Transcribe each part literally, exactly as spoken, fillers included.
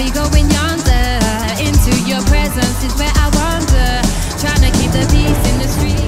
me going yonder. Into your presence is where I wander, trying to keep the peace in the street.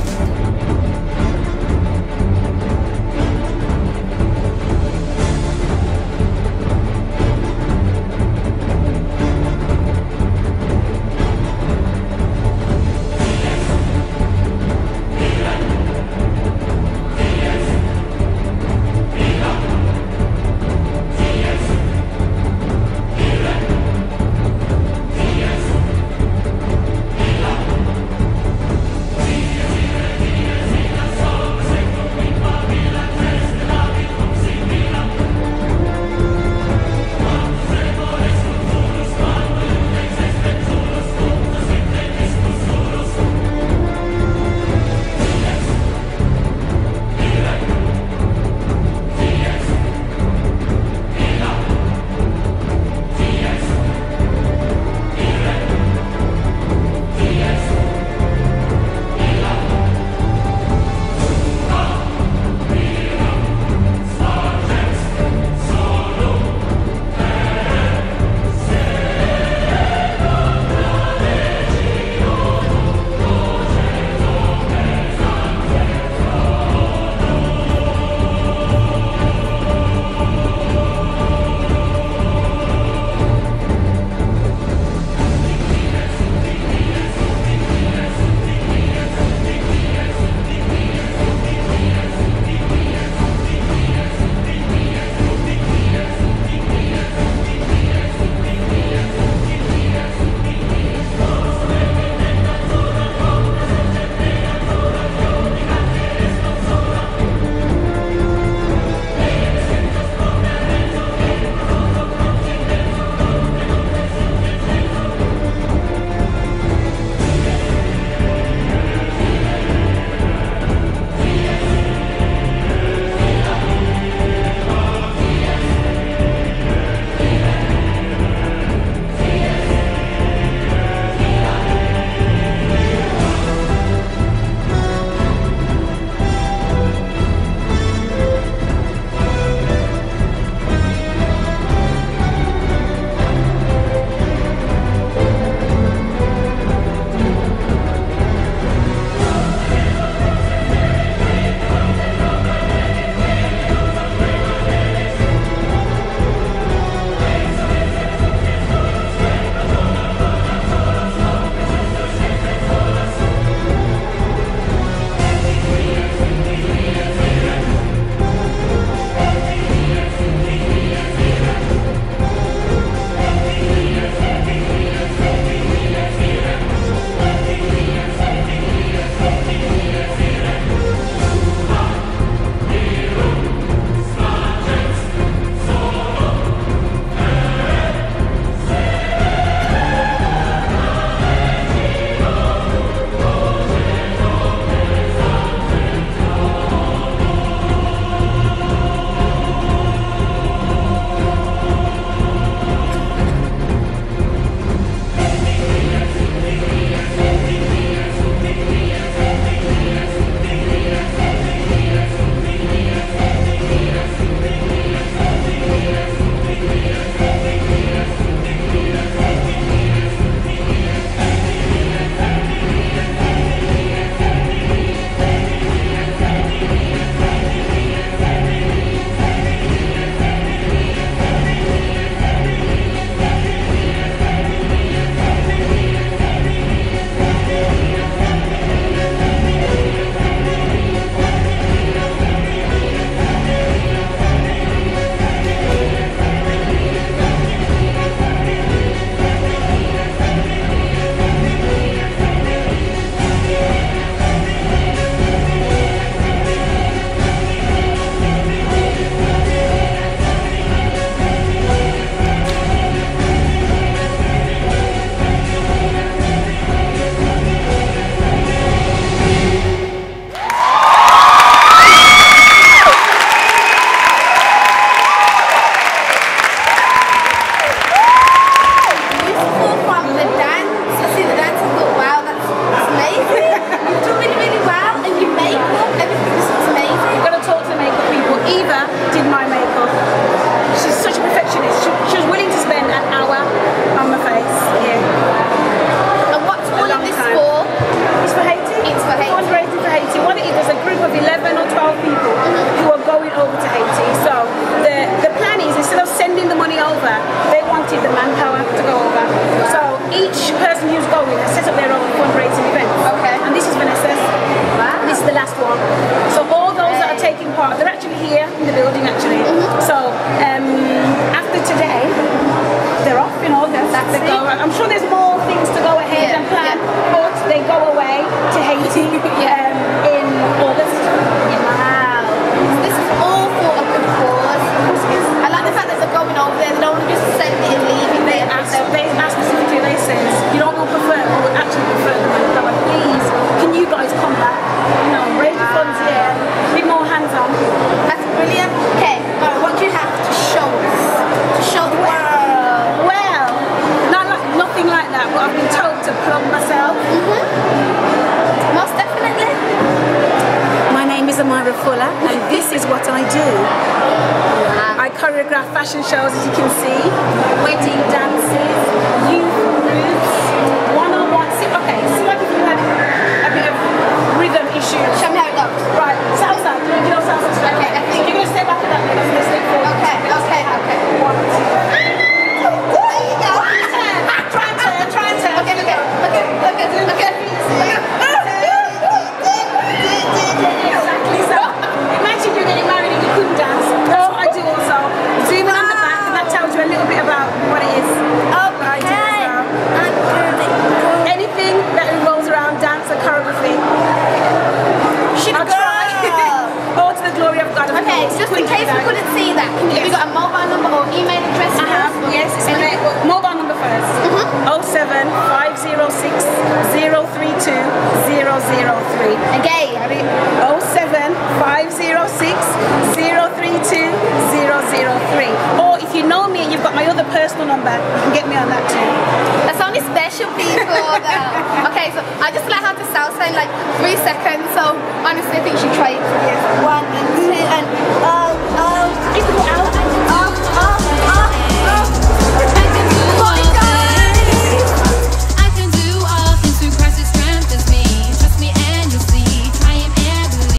I'm sure there's more things to go ahead yeah, and plan, yeah. But they go away to Haiti yeah. um, in August. Yeah. Wow. So this is all for a good cause. I like the fact that they're going over there, they don't just send it and leave it. They ask specifically, they say, you know what we prefer, what we actually prefer, they're like, please, can you guys come back? You know, raise the funds here, be more hands on. That's brilliant. Okay, well, what do you have to show us? To show the world? Like that, but I've been told to plug myself. Mm-hmm. Most definitely. My name is Amara Fuller, and this is what I do. Wow. I choreograph fashion shows, as you can see, wedding dances, youth groups, one-on-one. See, okay, see if I can do that a bit of rhythm issue. Show me how it goes. Right, salsa. Do you know salsa? Okay, I think you're going to step back at that because I'm going to step forward. Okay, okay, okay. One, two. There you go. Just in case we couldn't see that, can you, yes. you got a mobile number or email address? I have, yes, it's my mobile number first. Mm-hmm. oh seven five oh six oh three two oh oh three. Again. oh seven five oh six oh three two oh oh three. Or if you know me and you've got my other personal number, you can get me on that too. That's only special people though. Okay, so I just learned how to salsa in like three seconds, so honestly I think you should try it. Yes. One and two and...